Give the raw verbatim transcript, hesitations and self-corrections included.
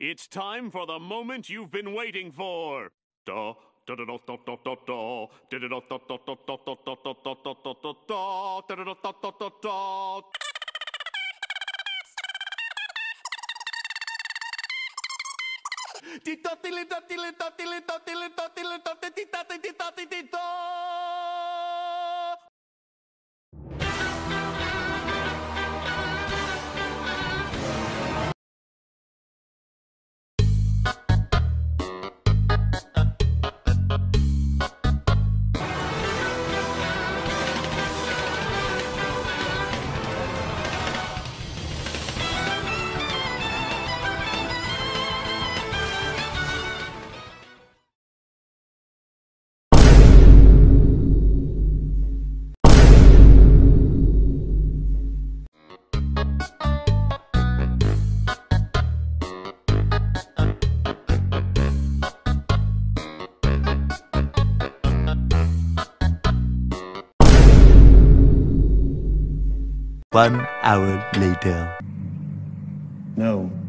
It's time for the moment you've been waiting for. Da da da da da da da da da da da da da da da da da da da da da. One hour later. No.